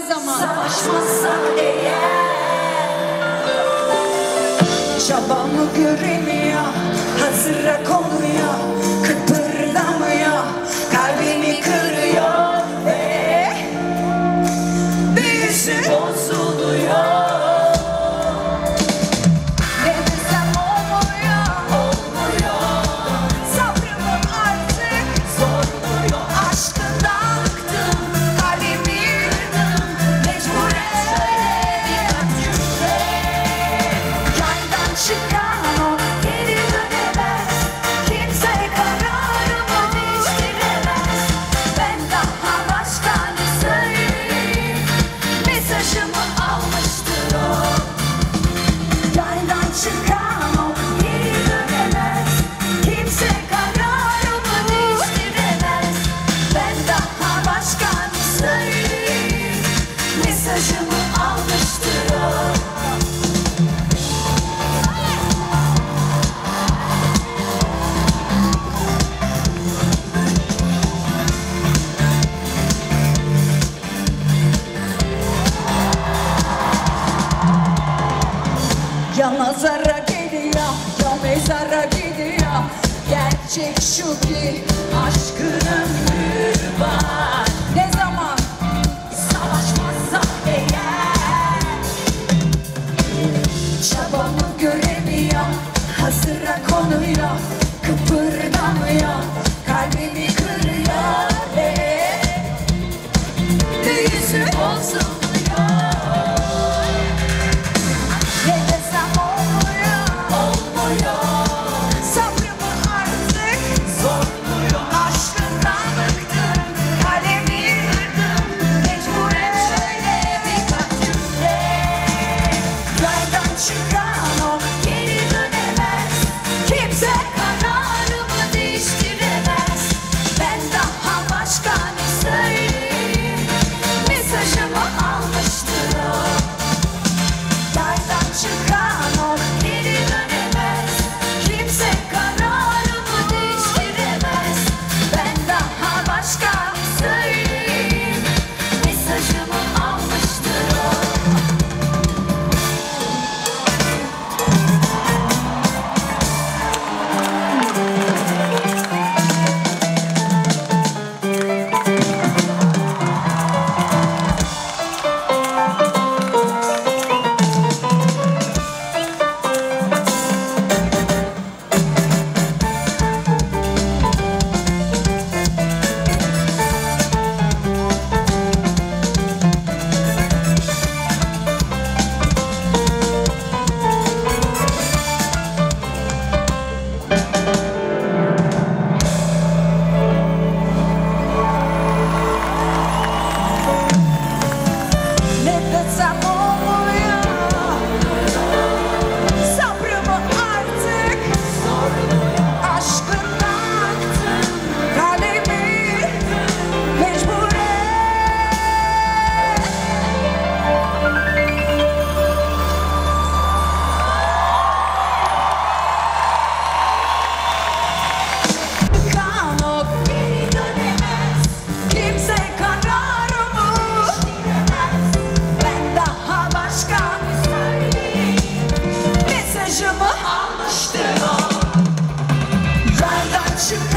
ne zaman savaşmazsan eğer, çabamı göremiyor, hazıra konuyor, kıpırdamıyor, kalbimi kırıyor ve büyüsü bozuluyor. Ya nazara geliyor, ya mezara gidiyor. Gerçek şu ki aşkın ömrü var. Ne zaman savaşmazsam eğer, çabamı göremiyor, hazıra konuyor, kıpırdamıyor, kalbimi kırıyor ve büyüsü bozuluyor. Mesajımı almıştır o. Yerden çıktı.